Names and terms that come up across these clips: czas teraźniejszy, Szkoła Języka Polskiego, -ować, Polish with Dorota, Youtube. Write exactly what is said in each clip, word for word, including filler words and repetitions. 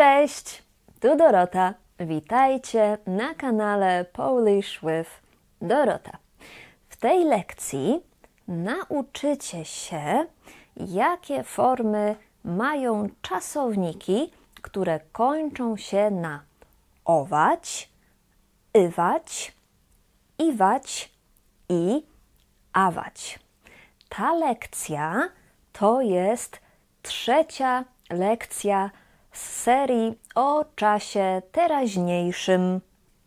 Cześć, tu Dorota. Witajcie na kanale Polish with Dorota. W tej lekcji nauczycie się, jakie formy mają czasowniki, które kończą się na ować, ywać, iwać i awać. Ta lekcja to jest trzecia lekcja z serii o czasie teraźniejszym.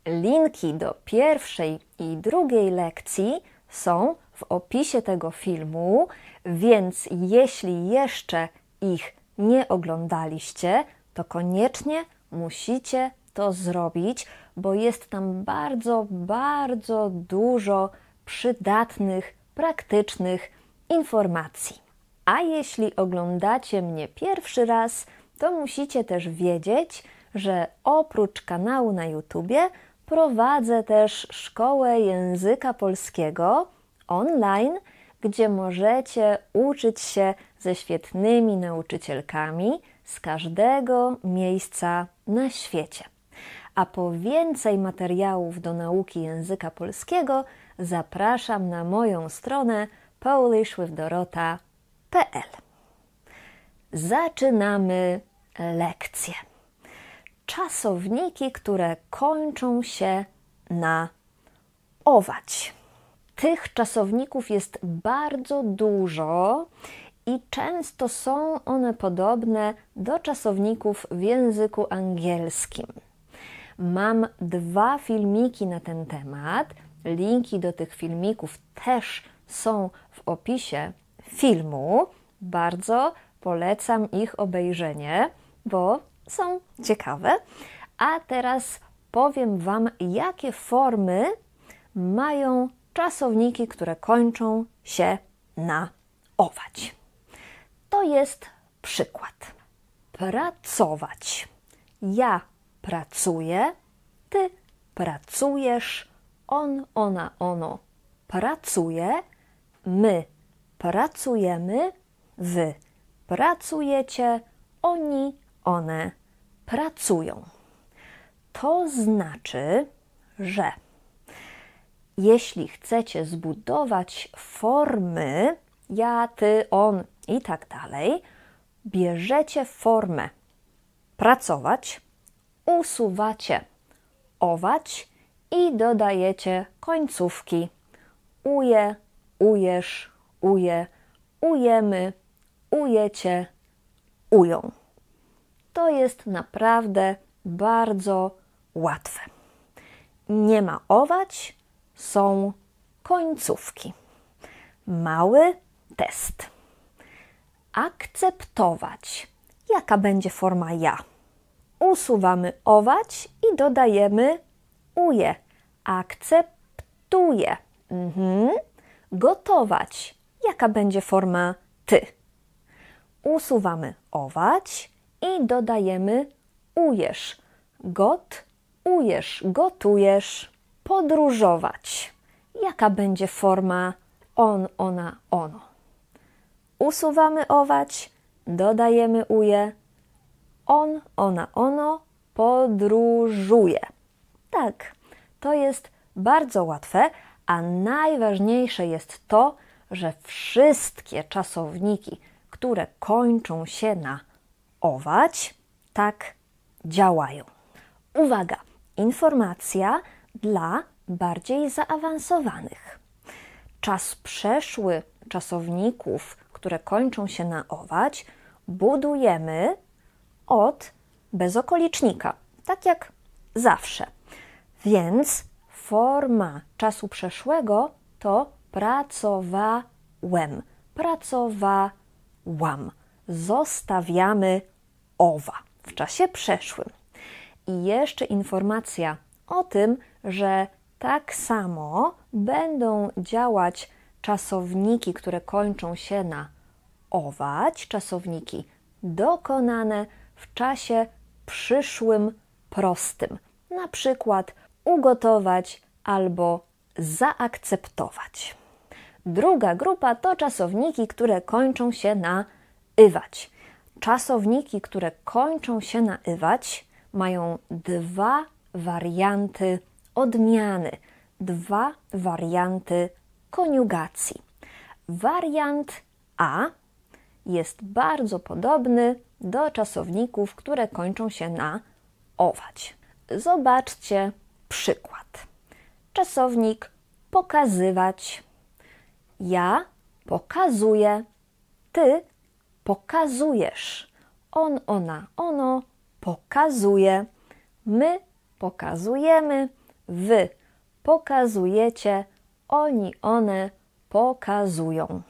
Linki do pierwszej i drugiej lekcji są w opisie tego filmu, więc jeśli jeszcze ich nie oglądaliście, to koniecznie musicie to zrobić, bo jest tam bardzo, bardzo dużo przydatnych, praktycznych informacji. A jeśli oglądacie mnie pierwszy raz, to musicie też wiedzieć, że oprócz kanału na YouTubie prowadzę też Szkołę Języka Polskiego online, gdzie możecie uczyć się ze świetnymi nauczycielkami z każdego miejsca na świecie. A po więcej materiałów do nauki języka polskiego zapraszam na moją stronę polish with dorota kropka p l. Zaczynamy lekcję. Czasowniki, które kończą się na ować. Tych czasowników jest bardzo dużo i często są one podobne do czasowników w języku angielskim. Mam dwa filmiki na ten temat. Linki do tych filmików też są w opisie filmu. Bardzo polecam ich obejrzenie, bo są ciekawe. A teraz powiem Wam, jakie formy mają czasowniki, które kończą się na ować. To jest przykład. Pracować. Ja pracuję, Ty pracujesz, on, ona, ono pracuje, my pracujemy, Wy pracujecie, oni, one pracują. To znaczy, że jeśli chcecie zbudować formy ja, ty, on i tak dalej, bierzecie formę pracować, usuwacie ować i dodajecie końcówki uje, ujesz, uje, ujemy, ujecie, ują. To jest naprawdę bardzo łatwe. Nie ma ować, są końcówki. Mały test. Akceptować. Jaka będzie forma ja? Usuwamy ować i dodajemy uje. Akceptuję. Mhm. Gotować. Jaka będzie forma ty? Usuwamy ować i dodajemy ujesz. Got, ujesz, gotujesz. Podróżować. Jaka będzie forma on, ona, ono? Usuwamy ować, dodajemy uje. On, ona, ono podróżuje. Tak, to jest bardzo łatwe, a najważniejsze jest to, że wszystkie czasowniki, które kończą się na ować, tak działają. Uwaga! Informacja dla bardziej zaawansowanych. Czas przeszły czasowników, które kończą się na ować, budujemy od bezokolicznika, tak jak zawsze. Więc forma czasu przeszłego to pracowałem, pracowałam. Zostawiamy owa w czasie przeszłym. I jeszcze informacja o tym, że tak samo będą działać czasowniki, które kończą się na ować, czasowniki dokonane w czasie przyszłym prostym. Na przykład ugotować albo zaakceptować. Druga grupa to czasowniki, które kończą się na ywać. Czasowniki, które kończą się na ywać, mają dwa warianty odmiany, dwa warianty koniugacji. Wariant A jest bardzo podobny do czasowników, które kończą się na ować. Zobaczcie przykład. Czasownik pokazywać. Ja pokazuję, ty pokazujesz. On, ona, ono pokazuje. My pokazujemy, wy pokazujecie, oni, one pokazują.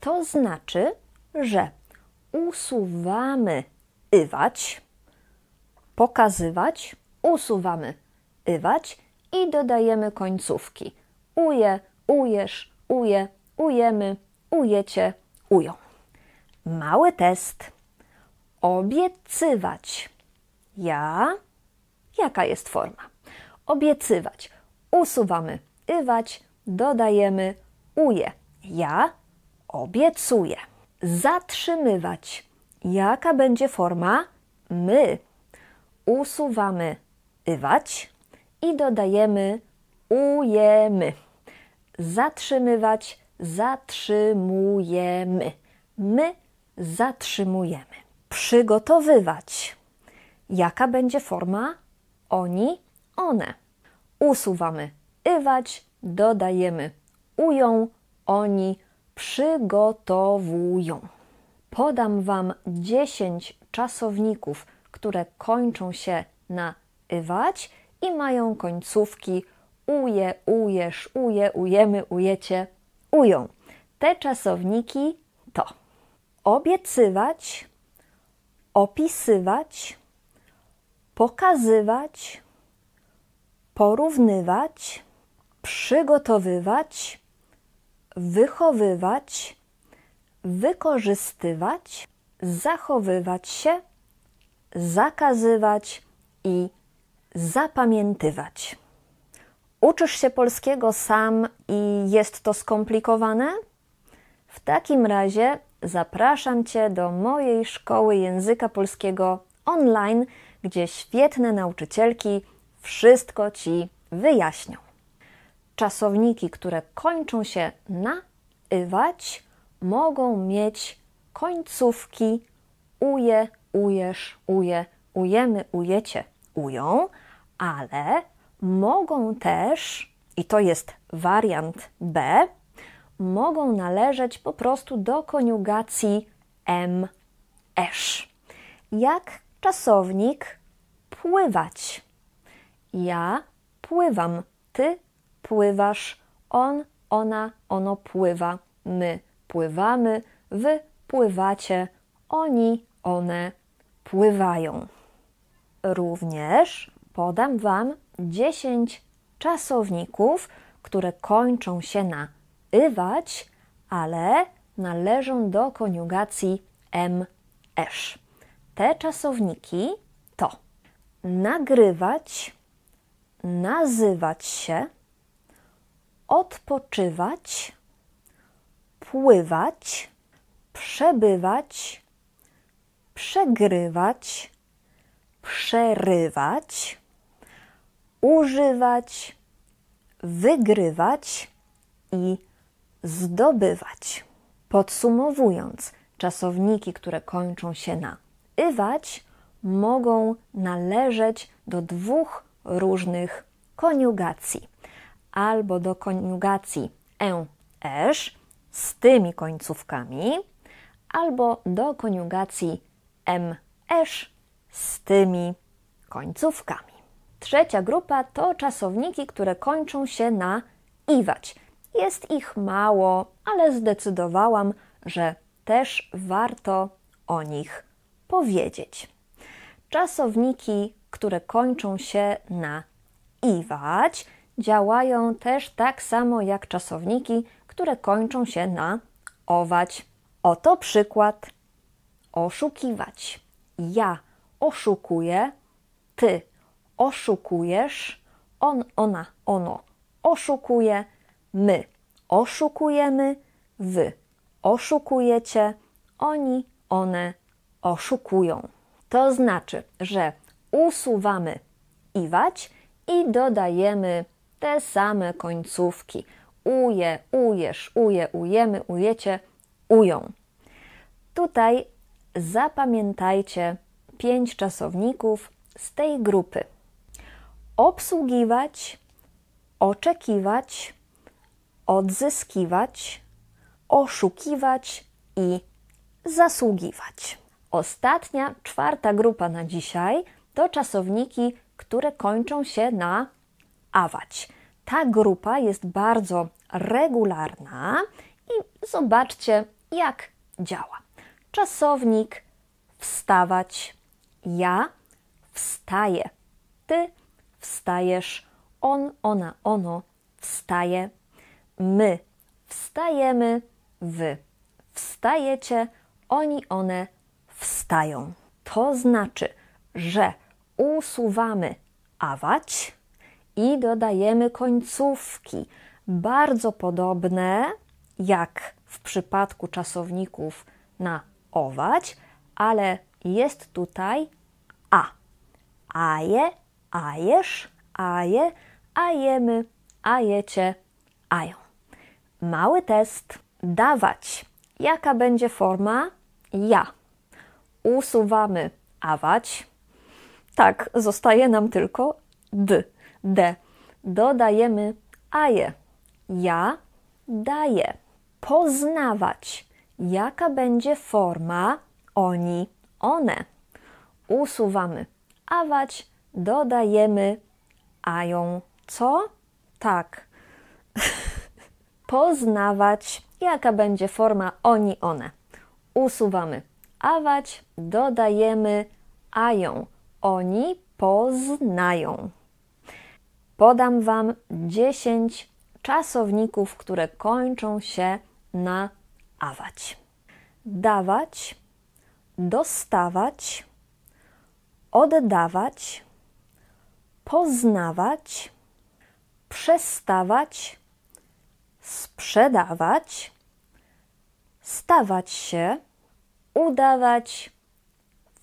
To znaczy, że usuwamy ywać, pokazywać, usuwamy ywać i dodajemy końcówki. Uje, ujesz, uje, ujemy, ujecie, ują. Mały test. Obiecywać. Ja. Jaka jest forma? Obiecywać. Usuwamy ywać, dodajemy uje. Ja obiecuję. Zatrzymywać. Jaka będzie forma? My. Usuwamy ywać i dodajemy ujemy. Zatrzymywać. Zatrzymujemy. My zatrzymujemy. Przygotowywać. Jaka będzie forma? Oni, one. Usuwamy ywać, dodajemy ują, oni przygotowują. Podam Wam dziesięć czasowników, które kończą się na ywać i mają końcówki uje, ujesz, uje, ujemy, ujecie, ują. Te czasowniki to obiecywać, opisywać, pokazywać, porównywać, przygotowywać, wychowywać, wykorzystywać, zachowywać się, zakazywać i zapamiętywać. Uczysz się polskiego sam i jest to skomplikowane? W takim razie zapraszam Cię do mojej Szkoły Języka Polskiego online, gdzie świetne nauczycielki wszystko Ci wyjaśnią. Czasowniki, które kończą się na ywać, mogą mieć końcówki uje, ujesz, uje, ujemy, ujecie, ują, ale mogą też, i to jest wariant B, mogą należeć po prostu do koniugacji em, esz. Jak czasownik pływać. Ja pływam, ty pływasz, on, ona, ono pływa, my pływamy, wy pływacie, oni, one pływają. Również podam Wam dziesięć czasowników, które kończą się na ywać, ale należą do koniugacji em, esz. Te czasowniki to nagrywać, nazywać się, odpoczywać, pływać, przebywać, przegrywać, przerywać, używać, wygrywać i zdobywać. Podsumowując, czasowniki, które kończą się na ywać, mogą należeć do dwóch różnych koniugacji. Albo do koniugacji em, esz z tymi końcówkami, albo do koniugacji em, esz z tymi końcówkami. Trzecia grupa to czasowniki, które kończą się na iwać. Jest ich mało, ale zdecydowałam, że też warto o nich powiedzieć. Czasowniki, które kończą się na iwać, działają też tak samo jak czasowniki, które kończą się na ować. Oto przykład. Oszukiwać. Ja oszukuję, ty oszukujesz, on, ona, ono oszukuje, my oszukujemy, wy oszukujecie, oni, one oszukują. To znaczy, że usuwamy iwać i dodajemy te same końcówki. Uje, ujesz, uje, ujemy, ujecie, ują. Tutaj zapamiętajcie pięć czasowników z tej grupy. Obsługiwać, oczekiwać, odzyskiwać, oszukiwać i zasługiwać. Ostatnia, czwarta grupa na dzisiaj to czasowniki, które kończą się na awać. Ta grupa jest bardzo regularna i zobaczcie, jak działa. Czasownik wstawać. Ja wstaję. Ty wstajesz. On, ona, ono wstaje. My wstajemy. Wy wstajecie. Oni, one wstają. To znaczy, że usuwamy awać i dodajemy końcówki bardzo podobne jak w przypadku czasowników na ować, ale jest tutaj a. Aje, ajesz, aje, ajemy, ajecie, ają. Mały test. Dawać. Jaka będzie forma? Ja. Usuwamy awać. Tak, zostaje nam tylko d. D. Dodajemy aje. Ja daję. Poznawać. Jaka będzie forma oni, one? Usuwamy awać, dodajemy ają. Co? Tak. Poznawać. Jaka będzie forma oni, one? Usuwamy awać, dodajemy ają. Oni poznają. Podam Wam dziesięć czasowników, które kończą się na awać. Dawać, dostawać, oddawać, poznawać, przestawać, sprzedawać, stawać się, udawać,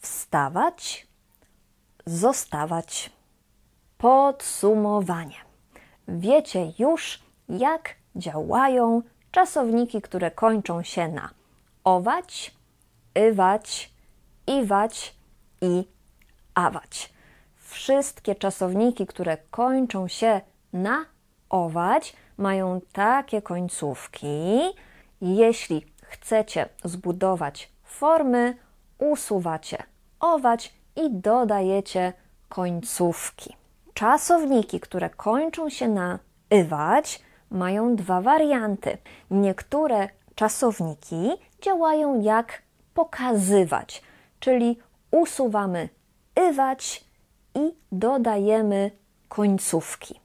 wstawać, zostawać. Podsumowanie. Wiecie już, jak działają czasowniki, które kończą się na ować, ywać, iwać i awać. Wszystkie czasowniki, które kończą się na ować, mają takie końcówki. Jeśli chcecie zbudować formy, usuwacie ować i dodajecie końcówki. Czasowniki, które kończą się na ywać, mają dwa warianty. Niektóre czasowniki działają jak pokazywać, czyli usuwamy ywać i dodajemy końcówki.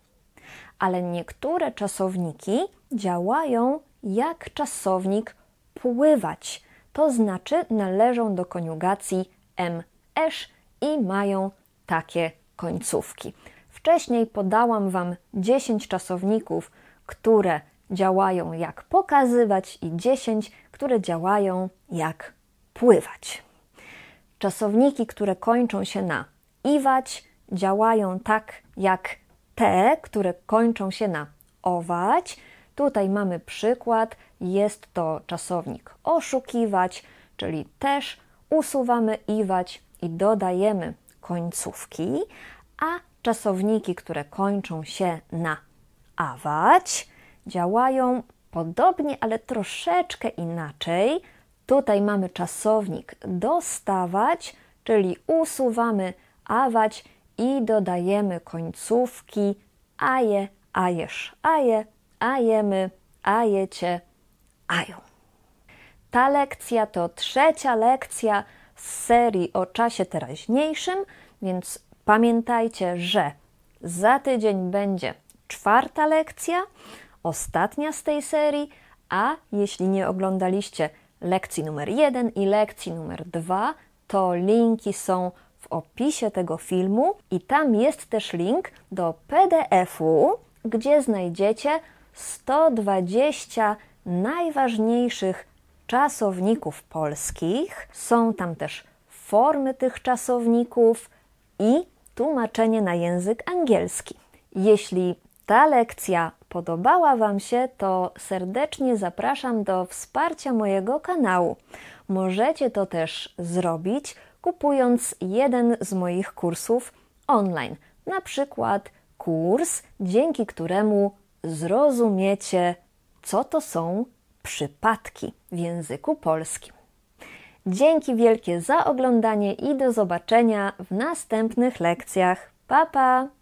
Ale niektóre czasowniki działają jak czasownik pływać, to znaczy należą do koniugacji em esz i mają takie końcówki. Wcześniej podałam Wam dziesięć czasowników, które działają jak pokazywać i dziesięć, które działają jak pływać. Czasowniki, które kończą się na iwać, działają tak jak te, które kończą się na ować. Tutaj mamy przykład, jest to czasownik oszukiwać, czyli też usuwamy iwać i dodajemy końcówki, a czasowniki, które kończą się na awać, działają podobnie, ale troszeczkę inaczej. Tutaj mamy czasownik dostawać, czyli usuwamy awać i dodajemy końcówki aje, ajesz, aje, ajemy, ajecie, ają. Ta lekcja to trzecia lekcja z serii o czasie teraźniejszym, więc pamiętajcie, że za tydzień będzie czwarta lekcja, ostatnia z tej serii, a jeśli nie oglądaliście lekcji numer jeden i lekcji numer dwa, to linki są w opisie tego filmu i tam jest też link do pe de efu, gdzie znajdziecie sto dwadzieścia najważniejszych czasowników polskich. Są tam też formy tych czasowników i tłumaczenie na język angielski. Jeśli ta lekcja podobała Wam się, to serdecznie zapraszam do wsparcia mojego kanału. Możecie to też zrobić, kupując jeden z moich kursów online, na przykład kurs, dzięki któremu zrozumiecie, co to są przypadki w języku polskim. Dzięki wielkie za oglądanie i do zobaczenia w następnych lekcjach. Pa, pa!